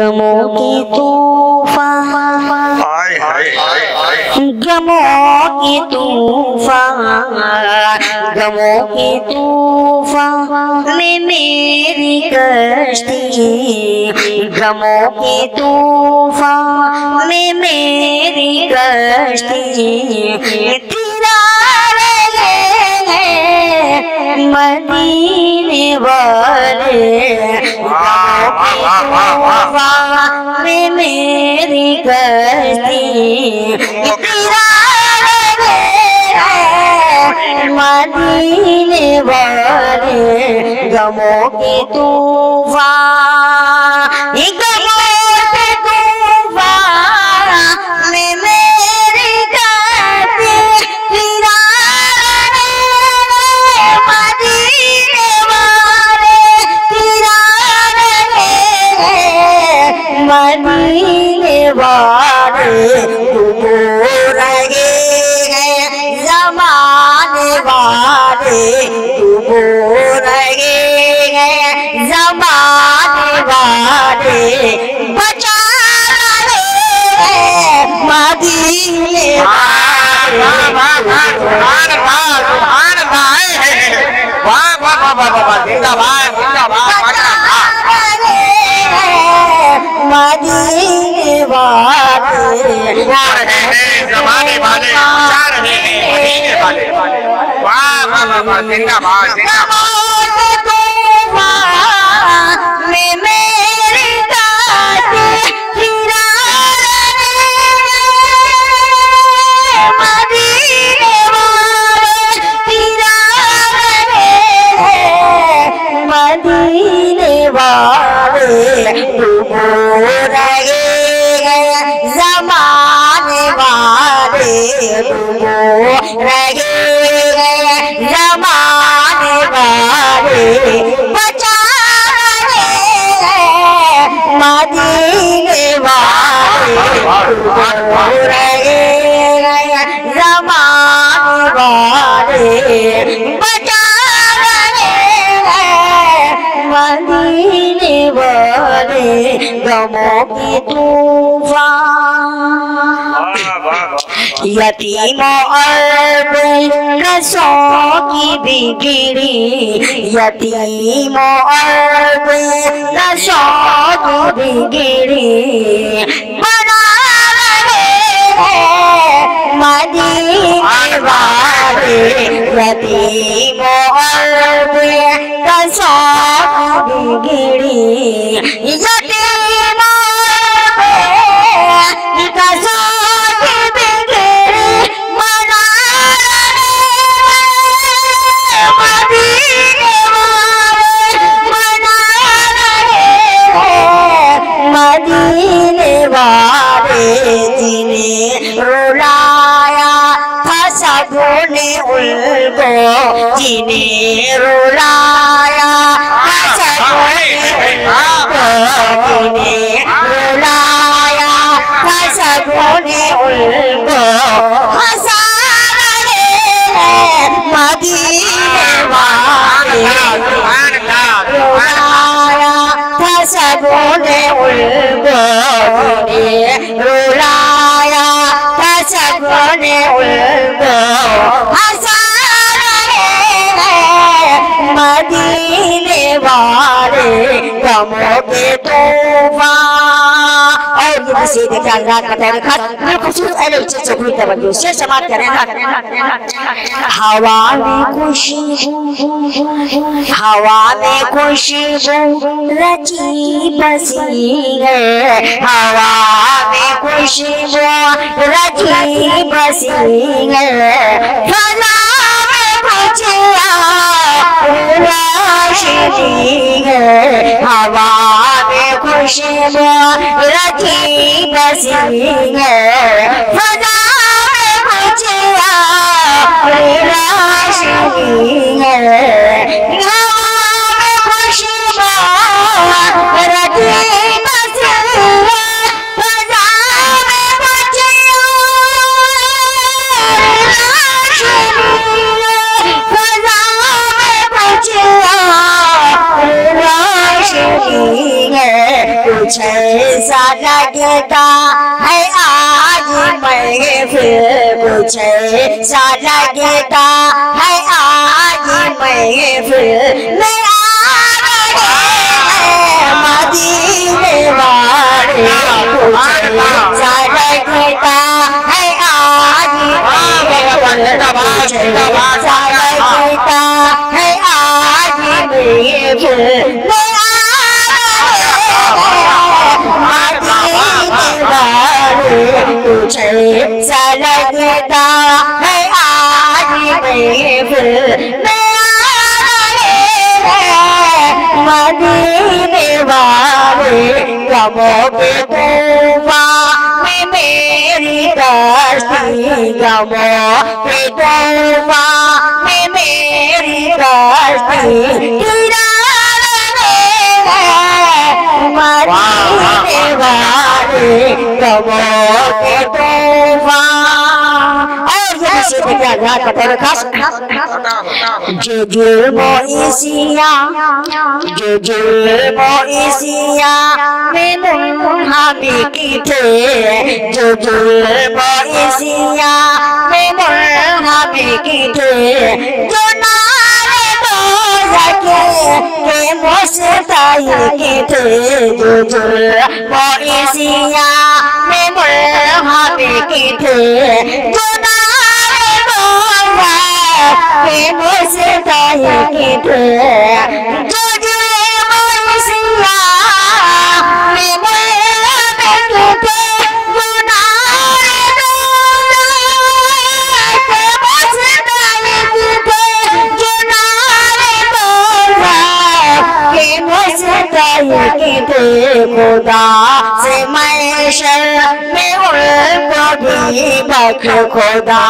गमों की तूफान, गमों की तूफान, गमों की तूफान में मेरी कश्ती, गमों की तूफान में मेरी कश्ती तेरा मदीने वाले, गमों में मेरी कश्ती तेरा मदीने वाले, गमों की तूफान, गमों की तूफान में मेरी कश्ती तेरा मदीने वाले, डूबो रहे हैं ज़माने वाले, डूबो रहे हैं ज़माने वाले, बचा रहे हैं मदीने मदीने वाले, ज़माने वाले, मदीने वाले, वाह वाह वाह जिंदाबाद जिंदाबाद। गमों की तूफान, यतीमों और बेकसों की बिगड़ी, यतीमों और बेकसों की बिगड़ी बना रहे मदीने वाले, यतीमों और बेकसों की बिगड़ी हवा में खुशी, हवा में खुशी रची बसी है, हवा में खुशी रची बसी है, हवा में खुशबू रची बसी है, फजा में मचिया राशनी है, हवा में खुशबू रची बसी है, फजा में मचिया राशनी है, फजा में मचिया राशनी है। कुछ ऐसा लगता है आज महफिल कुछ ऐसा लगता है आज महफिल में मदीने वाले ऐसा लगता है आज महफिल ऐसा लगता है आज महफिल ऐसा लगता है आज महफिल में मदीने वाले गमों के तूफान में मेरी कश्ती गमों के तूफान में मेरी कश्ती मदीने वाले गमों के जो जुल बोइसिया में मुनहबी थे जो नारे दोज़ख के मुस्तही की थे खुदा से मैं शर्म में उनको भी बख खुदा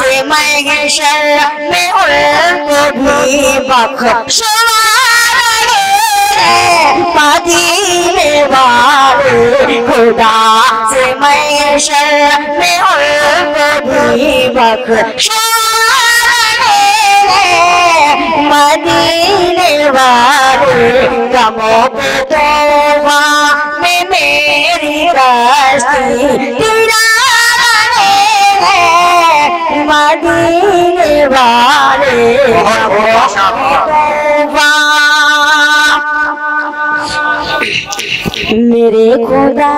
से मैं शर्म में उनको भी बख्श मदीने वाले खुदा से मैं शर्म में उनको भी बख्श मदीने वाले गमों पे तोबा में मेरी कश्ती मदीने वाले तोबा मेरे खुदा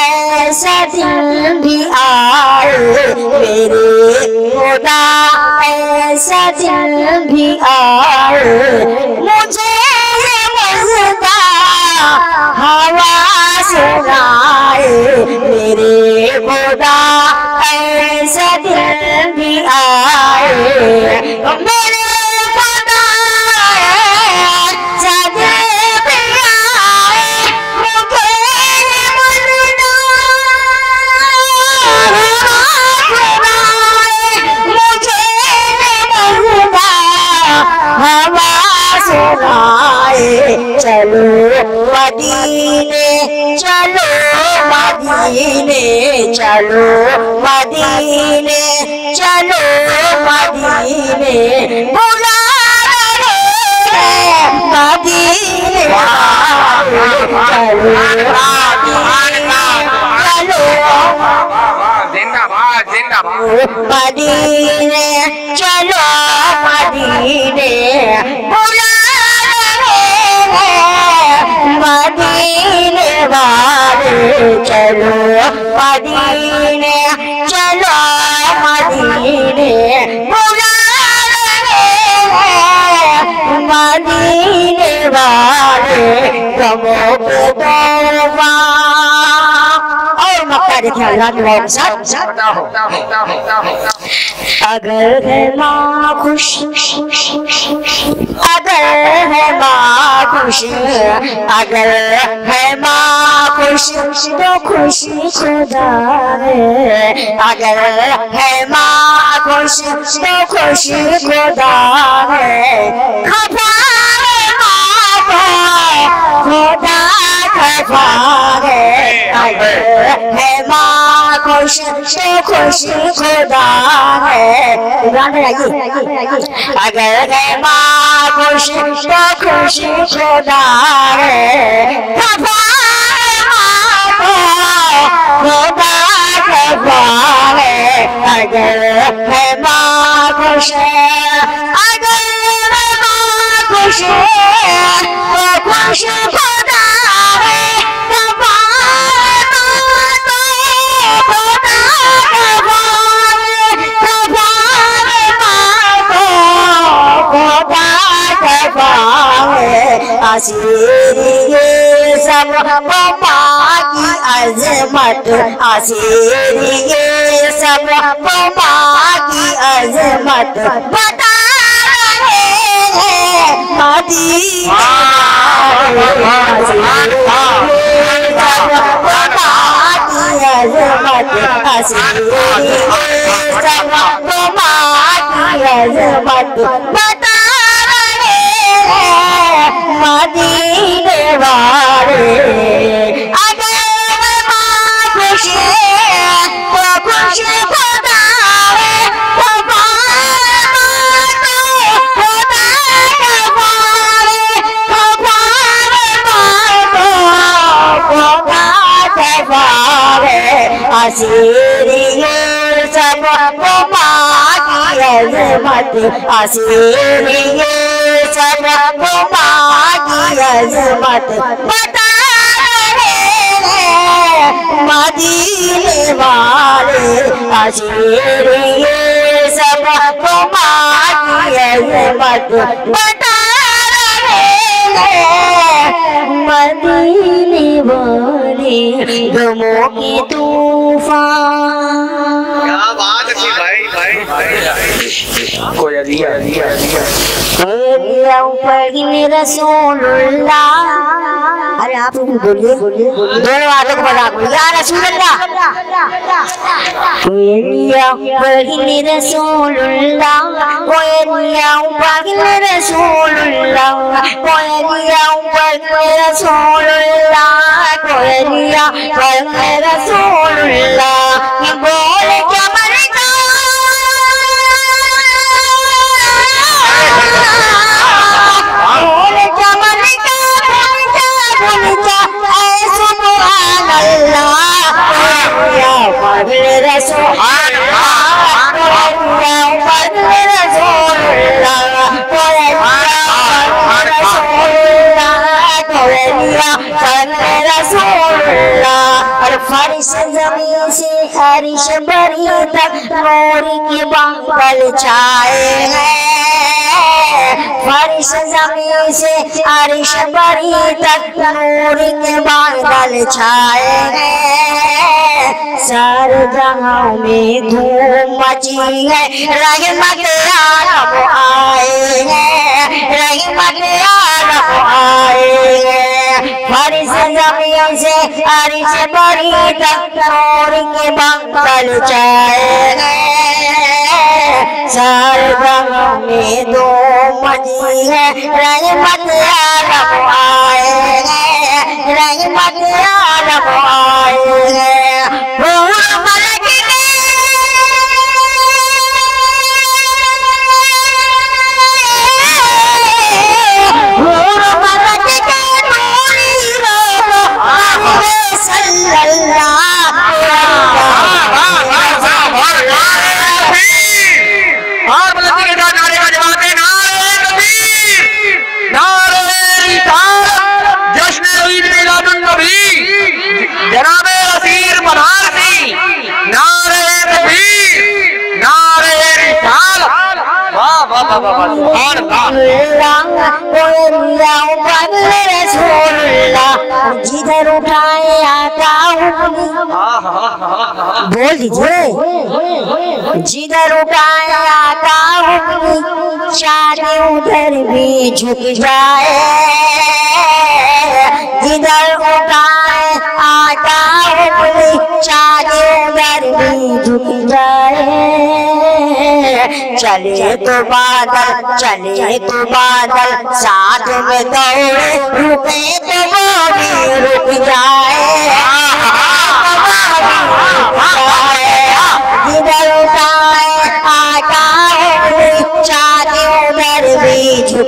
ऐसा दिन भी आए मेरे खुदा ऐसा दिन भी आए मुझे मस्ता हवा सुनाए मेरे खुदा ऐसा दिन भी आए चलो मदीने बुला मदीने चलो मदीने बुला मदीने वाले चलो मदीने बुला मदीने वाले गमों पे तोबा और मक्का देखे अल्लाह के वाले साथ अगर है माँ खुश अगर है माँ खुश तो खुशी खुदा है अगर है माँ खुश तो खुशी खुदा है खफा है माँ को खुदा खफा है अगर है माँ खुश खुदा है। अगर है माँ खुश तो खुश खुदा है। खुदा खुदा है। अगर है माँ खुश तो खुश खुदा है। सब पापा की अजमत आशीरिए सब पापा की अजमत बता रहे हैं मदीना सब पापा की अजमत आशीरिए सब पापा की अजमत बता मदीने वाले। अगर माँ खुश तो खुश खुदा है। खुदा खुदा खुदा सब बुमा की अजमत बता रहे मदीने वाले। अशीरिए सब बुमा की अजमत बता रहे मदीने वाले। गमों की तूफान रसूलुल्लाह। अरे आप बोलिए बोलिए दोनों हाथों को मजाक या रसूलुल्लाह। फर्श ज़मीन से अर्श बरी तक नूर के बादल छाए हैं। फर्श ज़मीन से अर्श बरी तक नूर के बादल छाए हैं। सारे जहां में धूम मची है रहमत या रब आए हैं। रहमत या रब आए हैं। फर्श ज़मीन से अर्श बरी तक नूर के बादल छाए हैं। सारे जहां में धूम मची है रहमत या रब आए हैं। रहमत या रब आए हैं। जिधर उठाए आता हूँ बोल दीजिए। जिधर उठाए आता हूँ चाहे उधर भी झुक जाए। जिधर उठाए आता हूँ चाहे उधर भी झुक जाए। चले तो बादल साथ में दौड़े रुके तो वो भी रुक जाए।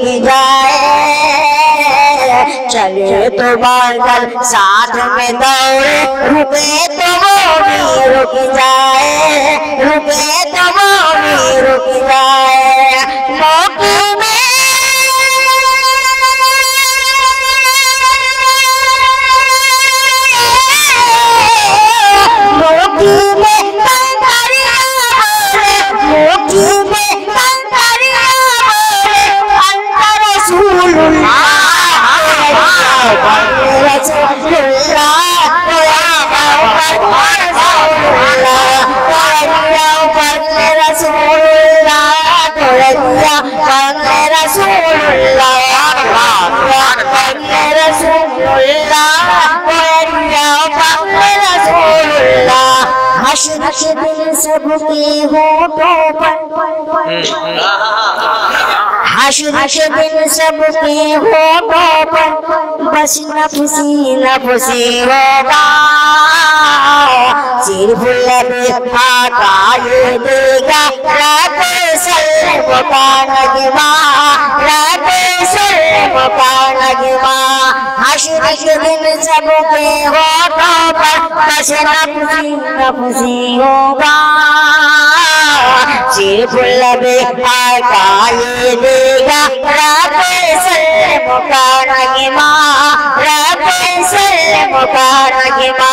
जाए, चले तो बादल साथ में दौड़े, रुके तो वो भी रुक जाए, रुके तो वो भी रुक जाए। मौके में सबके होठों पर हश्र दिन सबके होठों पर बस नफसी होगा, सिर्फ लब आका ये देगा। राधे सर्व पानगवा, राधे सर्व पानगवा, हश्र दिन सबके होठों पर बस नफसी होगा, सिर्फ लब आका ये देगा। राधे सर्व पानगवा, राधे सर्व पानगवा।